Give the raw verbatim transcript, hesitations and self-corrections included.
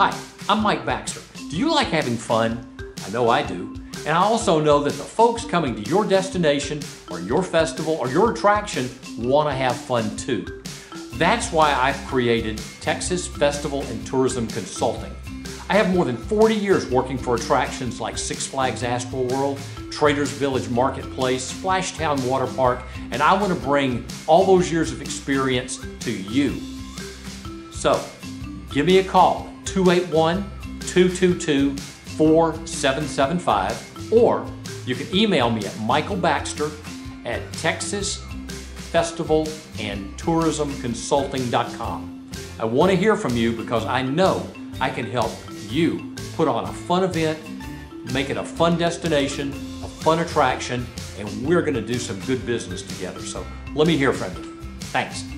Hi, I'm Mike Baxter. Do you like having fun? I know I do. And I also know that the folks coming to your destination or your festival or your attraction want to have fun too. That's why I've created Texas Festival and Tourism Consulting. I have more than forty years working for attractions like Six Flags AstroWorld, Traders Village Marketplace, Splashtown Waterpark, and I want to bring all those years of experience to you. So, give me a call, two eight one, two two two, four seven seven five, or you can email me at michael baxter at texas festival and tourism consulting dot com. I want to hear from you because I know I can help you put on a fun event, make it a fun destination, a fun attraction, and we're going to do some good business together. So let me hear from you. Thanks.